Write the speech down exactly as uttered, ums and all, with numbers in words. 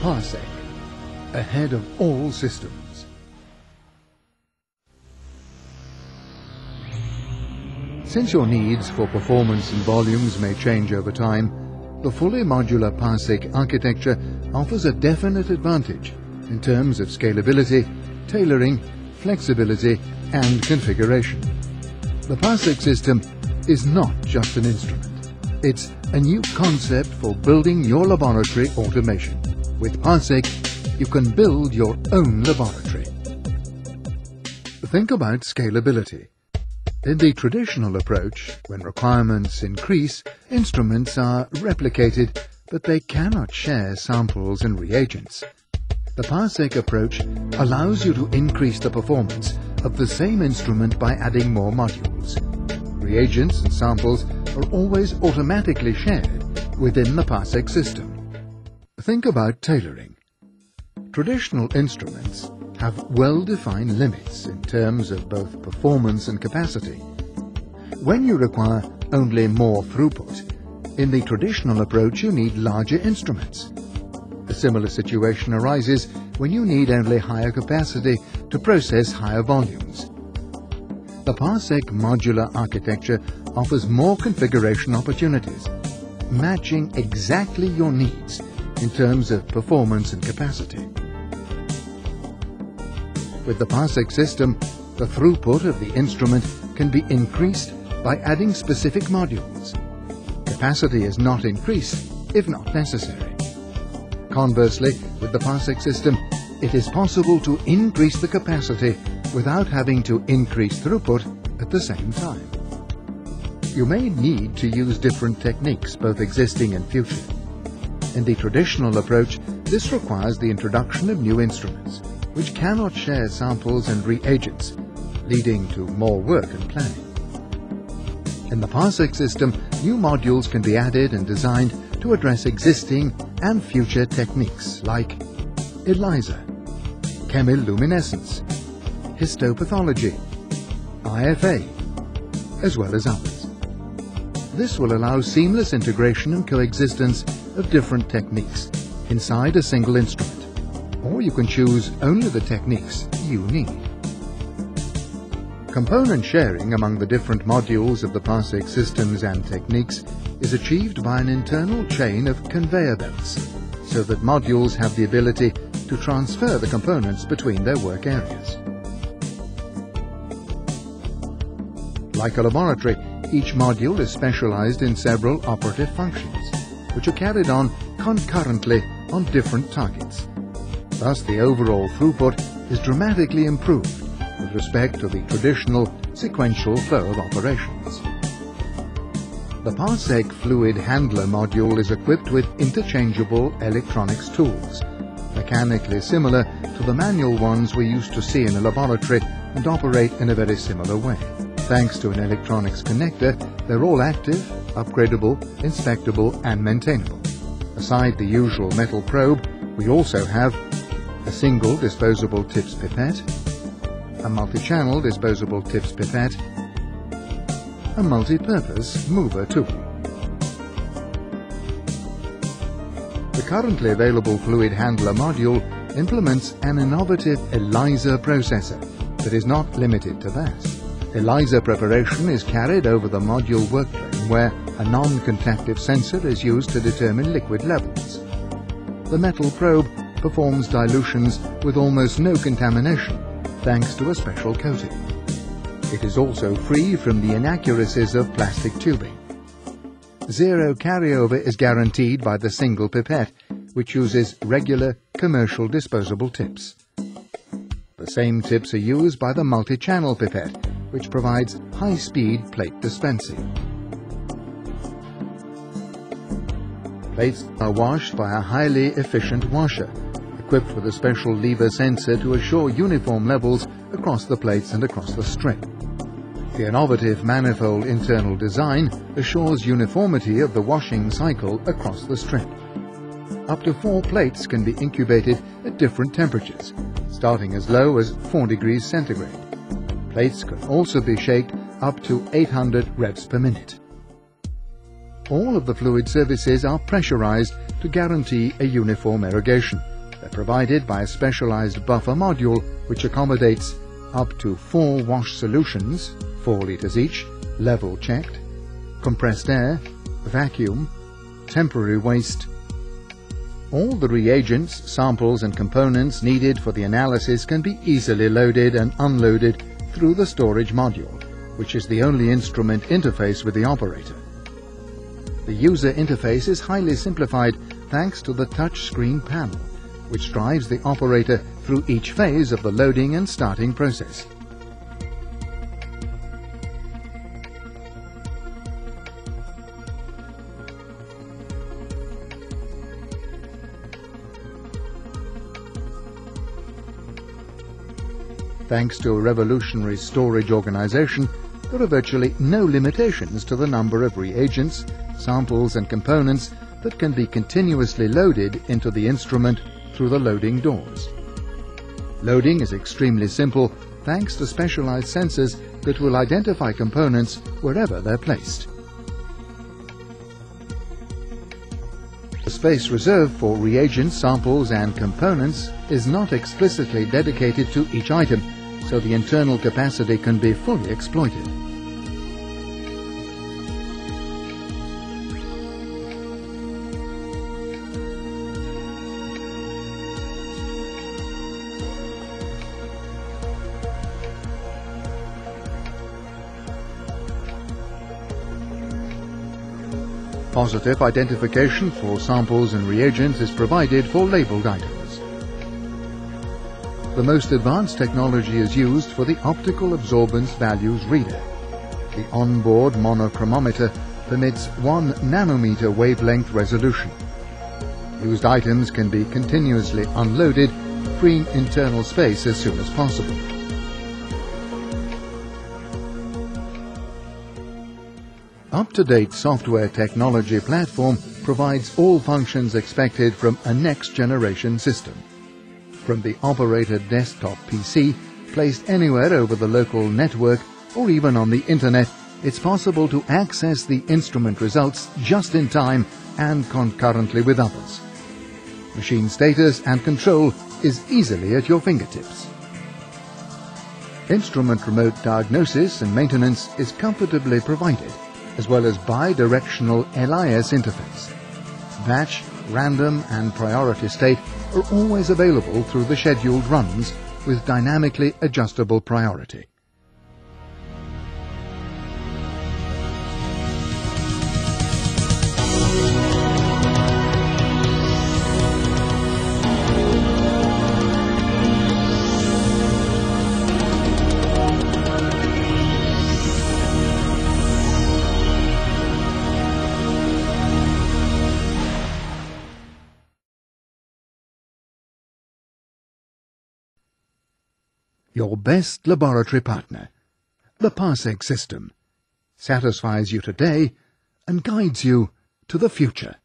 PARSEC, ahead of all systems. Since your needs for performance and volumes may change over time, the fully modular PARSEC architecture offers a definite advantage in terms of scalability, tailoring, flexibility and configuration. The PARSEC system is not just an instrument. It's a new concept for building your laboratory automation. With PARSEC, you can build your own laboratory. Think about scalability. In the traditional approach, when requirements increase, instruments are replicated, but they cannot share samples and reagents. The PARSEC approach allows you to increase the performance of the same instrument by adding more modules. Reagents and samples are always automatically shared within the PARSEC system. Think about tailoring. Traditional instruments have well-defined limits in terms of both performance and capacity. When you require only more throughput, in the traditional approach you need larger instruments. A similar situation arises when you need only higher capacity to process higher volumes. The PARSEC modular architecture offers more configuration opportunities, matching exactly your needs in terms of performance and capacity. With the PARSEC system, the throughput of the instrument can be increased by adding specific modules. Capacity is not increased if not necessary. Conversely, with the PARSEC system, it is possible to increase the capacity without having to increase throughput at the same time. You may need to use different techniques, both existing and future. In the traditional approach, this requires the introduction of new instruments, which cannot share samples and reagents, leading to more work and planning. In the PARSEC system, new modules can be added and designed to address existing and future techniques like ELISA, chemiluminescence, histopathology, I F A, as well as others. This will allow seamless integration and coexistence of different techniques inside a single instrument, or you can choose only the techniques you need. Component sharing among the different modules of the PARSEC systems and techniques is achieved by an internal chain of conveyor belts, so that modules have the ability to transfer the components between their work areas. Like a laboratory, each module is specialized in several operative functions, which are carried on concurrently on different targets. Thus, the overall throughput is dramatically improved with respect to the traditional sequential flow of operations. The PARSEC Fluid Handler module is equipped with interchangeable electronics tools, mechanically similar to the manual ones we used to see in a laboratory and operate in a very similar way. Thanks to an electronics connector, they're all active, upgradable, inspectable and maintainable. Aside the usual metal probe, we also have a single disposable tips pipette, a multi-channel disposable tips pipette, a multi-purpose mover tool. The currently available fluid handler module implements an innovative ELISA processor that is not limited to that. ELISA preparation is carried over the module workplane where a non-contactive sensor is used to determine liquid levels. The metal probe performs dilutions with almost no contamination, thanks to a special coating. It is also free from the inaccuracies of plastic tubing. Zero carryover is guaranteed by the single pipette, which uses regular commercial disposable tips. The same tips are used by the multi-channel pipette, which provides high-speed plate dispensing. Plates are washed by a highly efficient washer, equipped with a special lever sensor to assure uniform levels across the plates and across the strip. The innovative manifold internal design assures uniformity of the washing cycle across the strip. Up to four plates can be incubated at different temperatures, starting as low as four degrees centigrade. Plates can also be shaked up to eight hundred revs per minute. all of the fluid surfaces are pressurized to guarantee a uniform irrigation. They're provided by a specialized buffer module which accommodates up to four wash solutions, four litres each, level checked, compressed air, vacuum, temporary waste. All the reagents, samples and components needed for the analysis can be easily loaded and unloaded through the storage module, which is the only instrument interface with the operator. The user interface is highly simplified thanks to the touchscreen panel, which drives the operator through each phase of the loading and starting process. Thanks to a revolutionary storage organization, there are virtually no limitations to the number of reagents, samples and components that can be continuously loaded into the instrument through the loading doors. Loading is extremely simple thanks to specialized sensors that will identify components wherever they're placed. The space reserved for reagents, samples and components is not explicitly dedicated to each item, so the internal capacity can be fully exploited. Positive identification for samples and reagents is provided for labelled items. The most advanced technology is used for the optical absorbance values reader. The onboard monochromometer permits one nanometer wavelength resolution. Used items can be continuously unloaded, freeing internal space as soon as possible. Up-to-date software technology platform provides all functions expected from a next-generation system. From the operator desktop P C, placed anywhere over the local network or even on the internet, it's possible to access the instrument results just in time and concurrently with others. Machine status and control is easily at your fingertips. Instrument remote diagnosis and maintenance is comfortably provided, as well as bi-directional L I S interface. Batch, random and priority state are always available through the scheduled runs with dynamically adjustable priority. Your best laboratory partner, the PARSEC system, satisfies you today and guides you to the future.